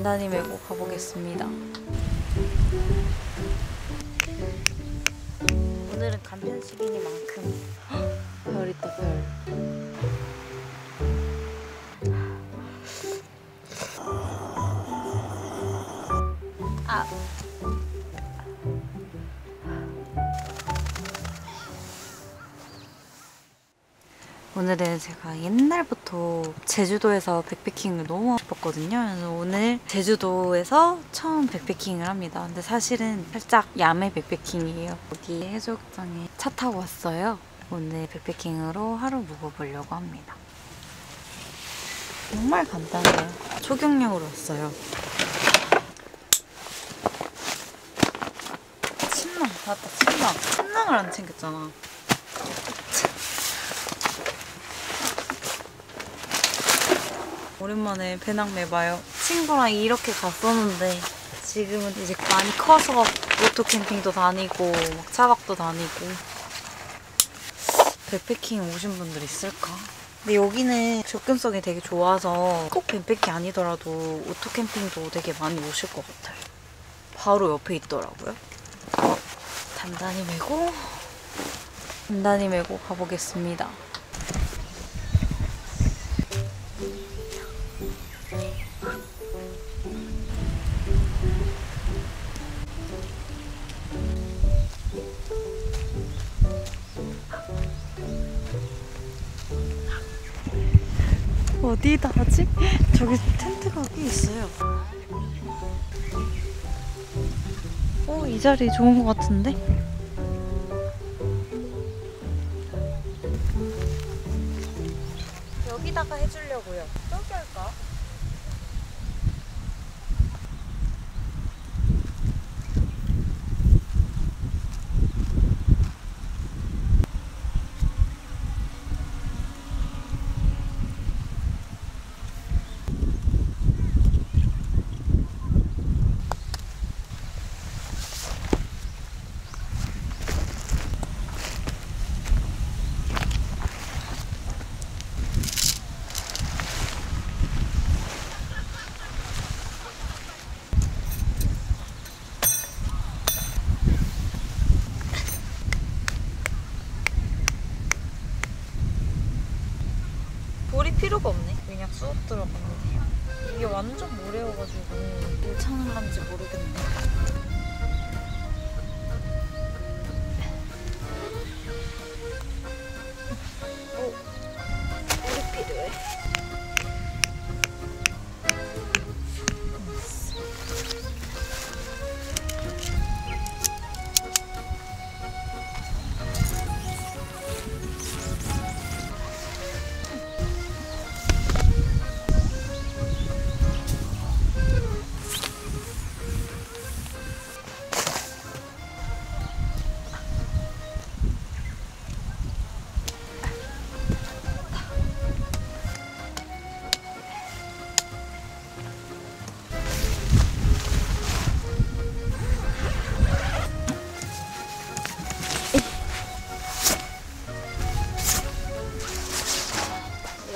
단단히 메고 가보겠습니다. 오늘은 간편식이니만큼 별 있다 별. 아. 오늘은 제가 옛날부터 제주도에서 백패킹을 너무 하고 싶었거든요. 그래서 오늘 제주도에서 처음 백패킹을 합니다. 근데 사실은 살짝 야매 백패킹이에요. 여기 해수욕장에 차 타고 왔어요. 오늘 백패킹으로 하루 묵어보려고 합니다. 정말 간단해요. 초경량으로 왔어요. 침낭, 맞다 침낭. 침낭을 안 챙겼잖아. 오랜만에 배낭 매봐요. 친구랑 이렇게 갔었는데 지금은 이제 많이 커서 오토 캠핑도 다니고 막 차박도 다니고. 백패킹 오신 분들 있을까? 근데 여기는 접근성이 되게 좋아서 꼭 백패킹 아니더라도 오토 캠핑도 되게 많이 오실 것 같아요. 바로 옆에 있더라고요. 단단히 메고 가보겠습니다. 어디다 하지? 저기 텐트가 꽤 있어요. 오, 이 자리 좋은 것 같은데? 여기다가 해주려고요. 저기 할까? 필요가 없네. 그냥 쑥 들어갔는데 이게 완전 모래여가지고 괜찮은 건지 모르겠네. 오, 물이 필요해.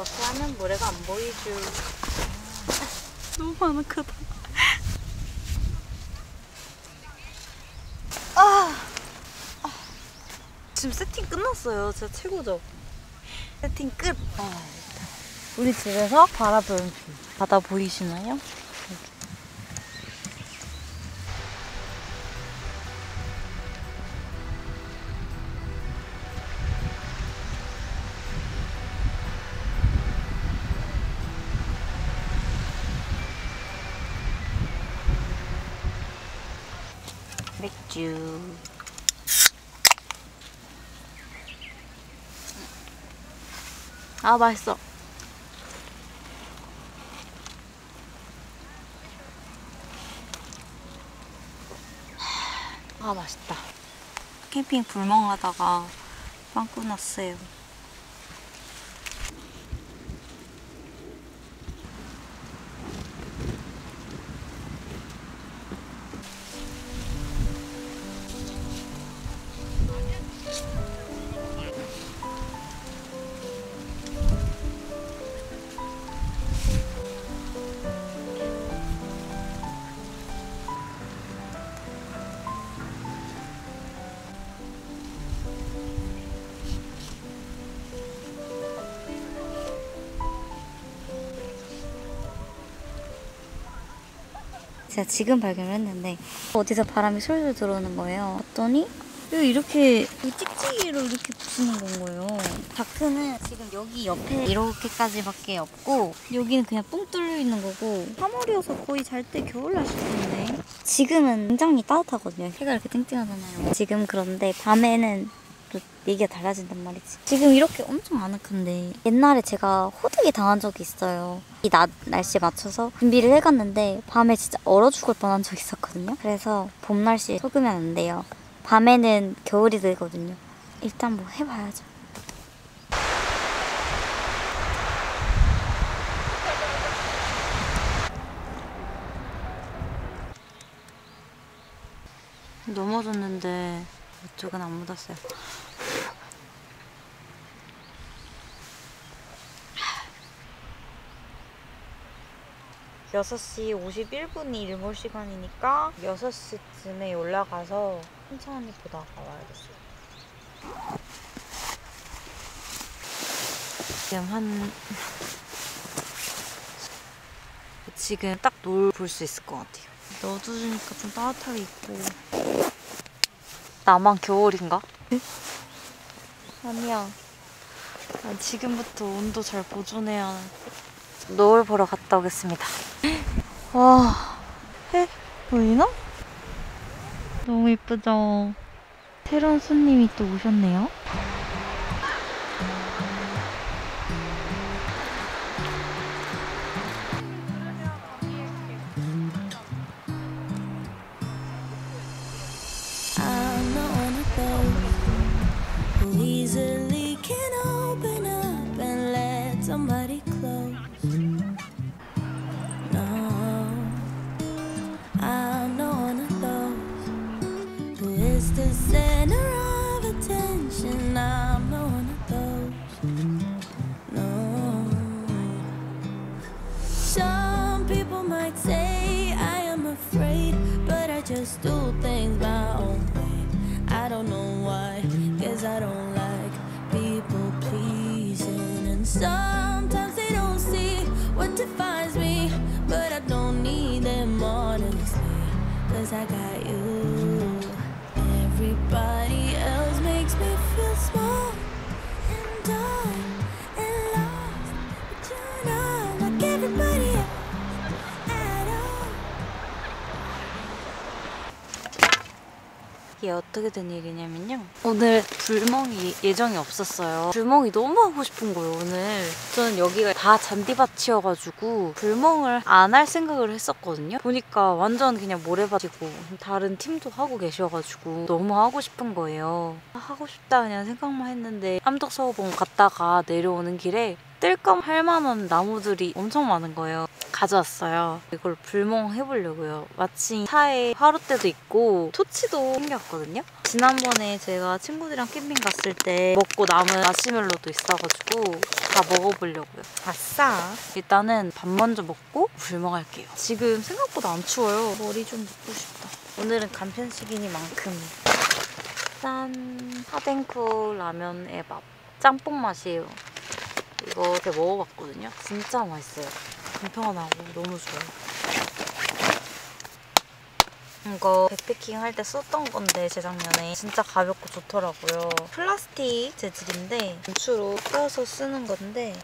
이렇게 하면 모래가 안 보이죠. 너무 안 크다. 아, 지금 세팅 끝났어요. 진짜 최고죠? 세팅 끝! 아, 우리 집에서 바라보는 바다 보이시나요? 맥주. 아, 맛있어. 아, 맛있다. 캠핑 불멍하다가 빵 끊었어요. 제가 지금 발견을 했는데 어디서 바람이 솔솔 들어오는 거예요. 봤더니 이렇게 이 찍찍이로 이렇게 붙이는 건 거예요. 다크는 지금 여기 옆에 이렇게까지밖에 없고 여기는 그냥 뿡 뚫려 있는 거고 3월이어서 거의 잘 때 겨울 날씨였는데 지금은 굉장히 따뜻하거든요. 해가 이렇게 띵띵하잖아요. 지금 그런데 밤에는 또 얘기가 달라진단 말이지. 지금 이렇게 엄청 아늑한데 옛날에 제가 호되게 당한 적이 있어요. 이 낮 날씨에 맞춰서 준비를 해갔는데 밤에 진짜 얼어 죽을 뻔한 적이 있었거든요. 그래서 봄 날씨에 속으면 안 돼요. 밤에는 겨울이 되거든요. 일단 뭐 해봐야죠. 넘어졌는데 이쪽은 안 묻었어요. (6시 51분이 일몰 시간이니까 6시쯤에 올라가서 천천히 보다가 와야겠어요. 지금 딱 노을 볼 수 있을 것 같아요. 넣어주니까 좀 따뜻하게 입고. 나만 겨울인가? 아니야. 난 지금부터 온도 잘 보존해야 하는데. 노을 보러 갔다 오겠습니다. 와, 해 보이나? 너무 예쁘죠? 새로운 손님이 또 오셨네요. 이게 어떻게 된 일이냐면요, 오늘 불멍이 예정이 없었어요. 불멍이 너무 하고 싶은 거예요. 오늘 저는 여기가 다 잔디밭이어가지고 불멍을 안 할 생각을 했었거든요. 보니까 완전 그냥 모래밭이고 다른 팀도 하고 계셔가지고 너무 하고 싶은 거예요. 하고 싶다 그냥 생각만 했는데 함덕서호봉 갔다가 내려오는 길에 뜰감 할 만한 나무들이 엄청 많은 거예요. 가져왔어요. 이걸 불멍 해보려고요. 마침 차에 화롯대도 있고 토치도 생겼거든요. 지난번에 제가 친구들이랑 캠핑 갔을 때 먹고 남은 마시멜로도 있어가지고 다 먹어보려고요. 아싸! 일단은 밥 먼저 먹고 불멍할게요. 지금 생각보다 안 추워요. 머리 좀 묶고 싶다. 오늘은 간편식이니만큼 짠! 하댕쿠 라면의 맛. 짬뽕 맛이에요. 이거 제가 먹어봤거든요. 진짜 맛있어요. 간편하고 너무 좋아요. 이거 백패킹 할 때 썼던 건데 재작년에 진짜 가볍고 좋더라고요. 플라스틱 재질인데 단추로 껴서 쓰는 건데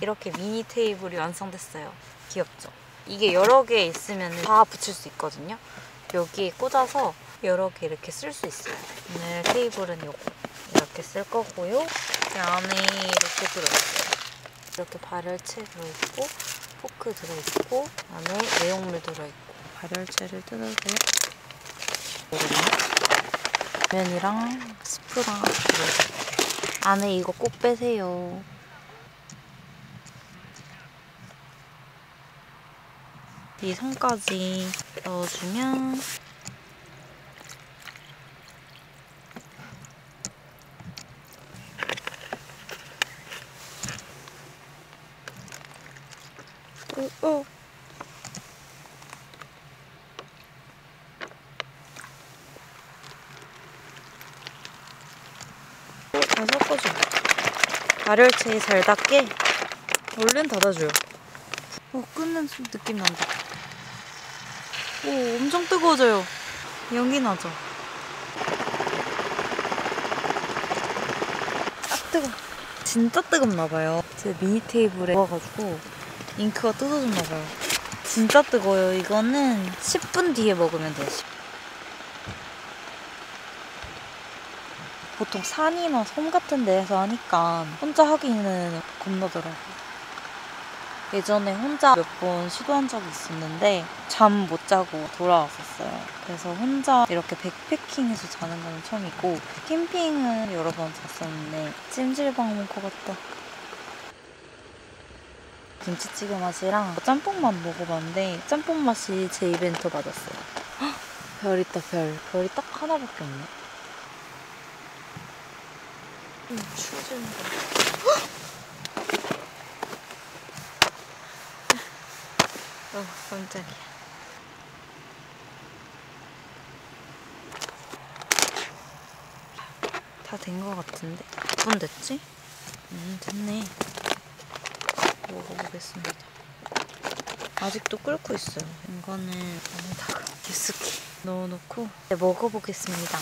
이렇게 미니 테이블이 완성됐어요. 귀엽죠? 이게 여러 개 있으면 다 붙일 수 있거든요. 여기에 꽂아서 여러 개 이렇게 쓸 수 있어요. 오늘 테이블은 요거 이렇게 쓸 거고요. 이 안에 이렇게 들어있어요. 이렇게 발열체 들어있고 포크 들어있고 안에 내용물 들어있고. 발열체를 뜯어서 면이랑 스프랑 들어있어요. 안에 이거 꼭 빼세요. 이 선까지 넣어주면 다 섞어줘. 발열체 잘 닿게 얼른 닫아줘요. 끊는 느낌 난다. 오, 엄청 뜨거워져요. 연기 나죠? 아, 뜨거워. 진짜 뜨겁나봐요. 제 미니 테이블에 넣어가지고 잉크가 뜯어졌나봐요. 진짜 뜨거워요. 이거는 10분 뒤에 먹으면 돼요. 보통 산이나 섬 같은 데에서 하니까 혼자 하기는 겁나더라고요. 예전에 혼자 몇 번 시도한 적이 있었는데 잠 못 자고 돌아왔었어요. 그래서 혼자 이렇게 백패킹해서 자는 건 처음이고, 캠핑은 여러 번 잤었는데 찜질방 온 것 같다. 김치찌개 맛이랑 짬뽕 맛 먹어봤는데 짬뽕 맛이 제 입엔 더 맞았어요. 헉, 별 있다 별. 별이 딱 하나밖에 없네. 추워지는 거. 어, 깜짝이야. 다 된 것 같은데? 몇 분 됐지? 됐네. 먹어보겠습니다. 아직도 끓고 있어요. 이거는 안에다가 깊숙이 넣어놓고 이제 먹어보겠습니다.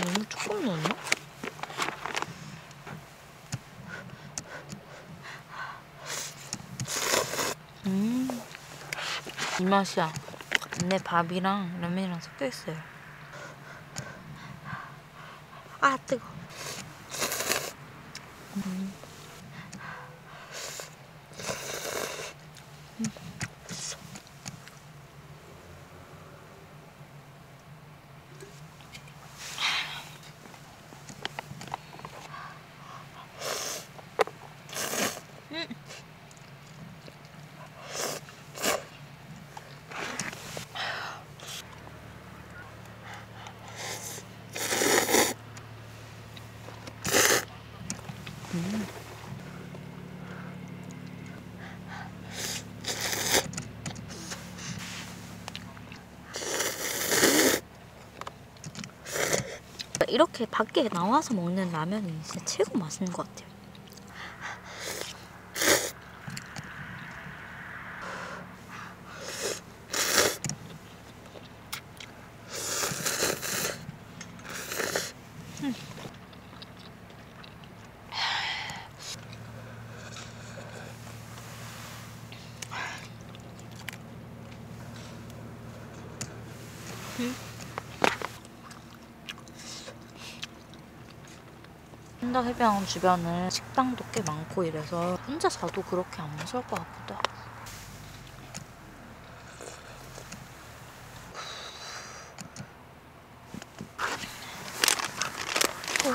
너무 조금 넣었나? 이 맛이야. 내 밥이랑 라면이랑 섞여있어요. 아, 뜨거. 이렇게 밖에 나와서 먹는 라면이 진짜 최고 맛있는 것 같아요. 펜더 해변 주변은 식당도 꽤 많고 이래서 혼자 자도 그렇게 안 무서울 것 같기도 하고.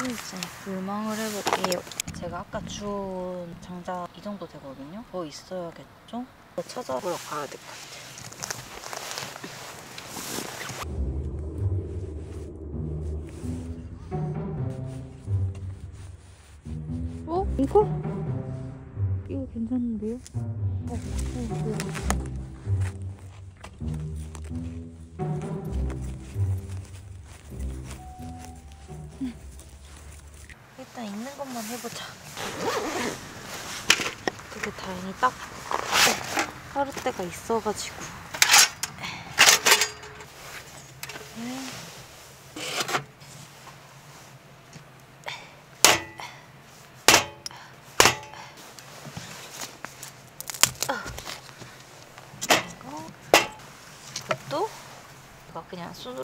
이제 물망을 해볼게요. 제가 아까 준 장작 이 정도 되거든요. 더 있어야겠죠? 찾아보러 가야 될 것 같아요. 이거? 이거 괜찮은데요? 일단 있는 것만 해보자. 되게 다행히 딱 하루대가 있어가지고. 그냥 손으로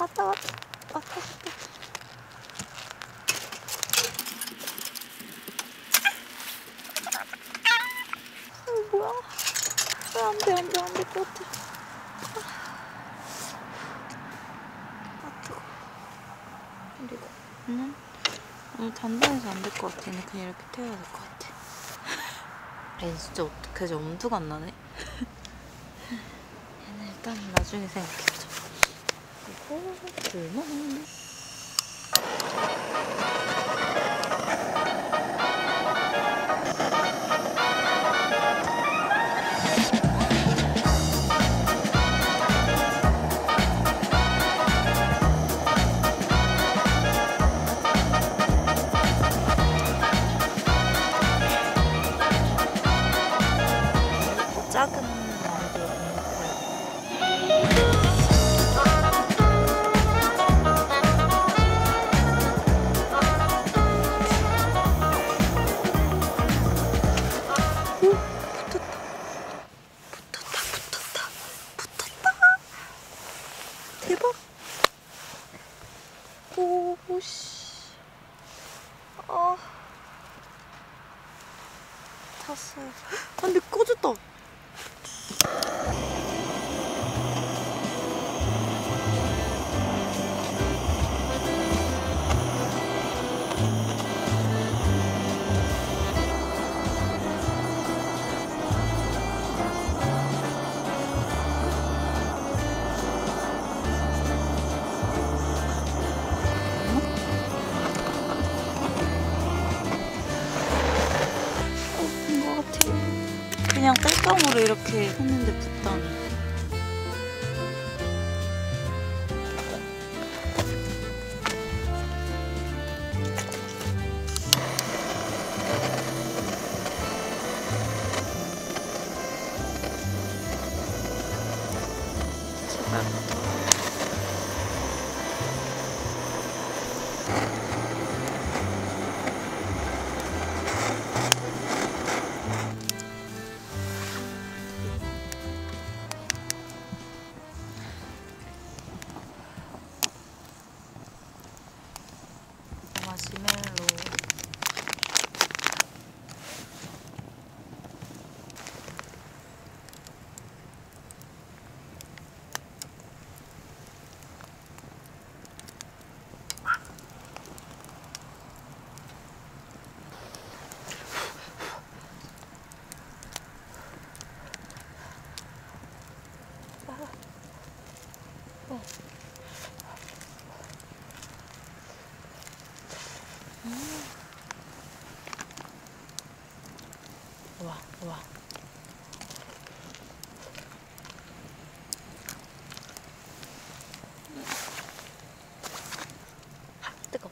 왔다 왔다 왔다. 뭐야? 안돼 것 같아. 아 뜨거. 그리고. 오늘 단단해서 안 될 것 같아. 얘는 그냥 이렇게 태워야 될 것 같아. 얘는 진짜 어떡하지? 엄두가 안 나네. 얘는 일단 나중에 생각해보자. 그리고 불멍. 탔어요. 근데 꺼졌다. 그냥 뺄감으로 이렇게 했는데 붙다니. 제발 붙어. 마시멜로. 우와, 우와. 뜨거.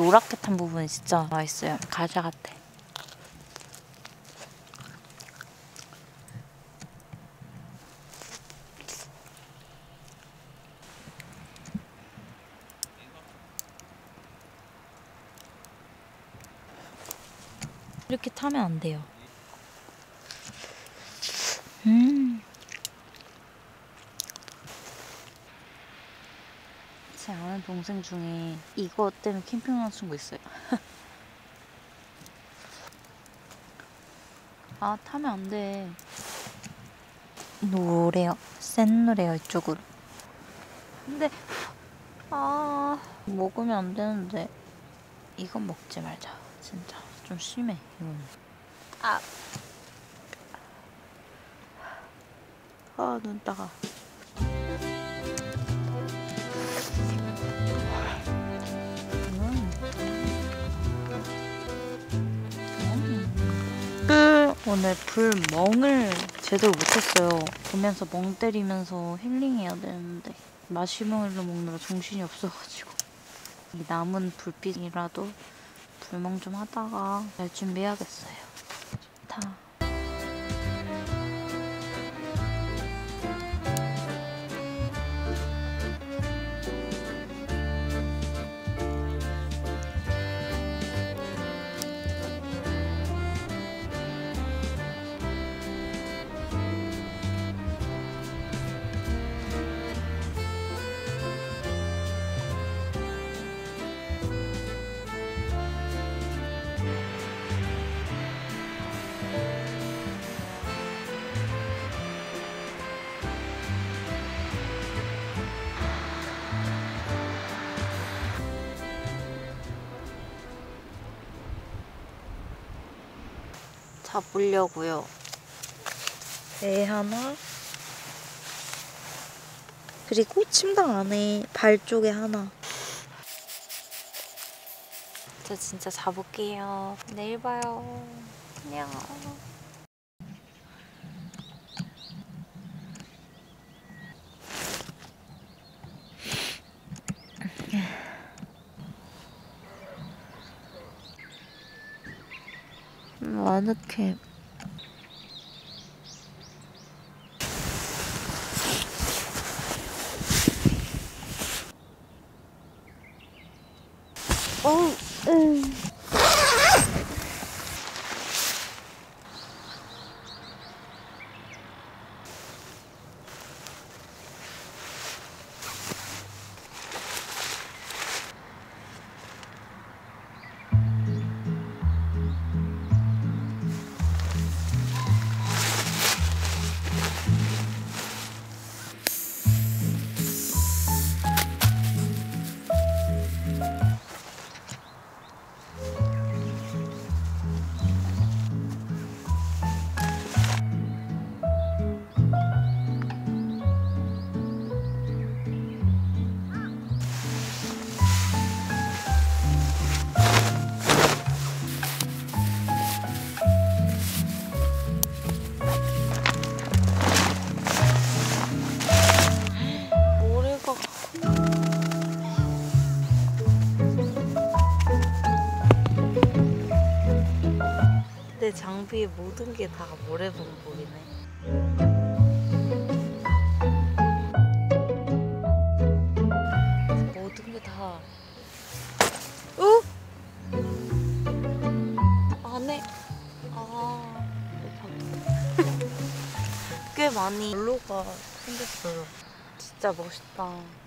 노랗게 탄 부분이 진짜 맛있어요. 과자 같아. 이렇게 타면 안 돼요. 제 아는 동생 중에 이거 때문에 캠핑 온 친구 있어요. 아, 타면 안 돼. 노래요. 센 노래요, 이쪽으로. 근데 아, 먹으면 안 되는데. 이건 먹지 말자. 진짜 좀 심해, 이거는. 아. 아, 눈 따가. 오늘 불멍을 제대로 못했어요. 보면서 멍 때리면서 힐링해야 되는데 마시멜로 먹느라 정신이 없어가지고 이 남은 불빛이라도 불멍 좀 하다가 잘 준비해야겠어요. 좋다. 다 보려고요. 배 하나, 그리고 침낭 안에 발 쪽에 하나. 저 진짜 자볼게요. 내일 봐요. 안녕. 아늑해. 내 장비의 모든 게 다 모래봉봉이네. 꽤 많이 올로가 생겼어요. 진짜 멋있다.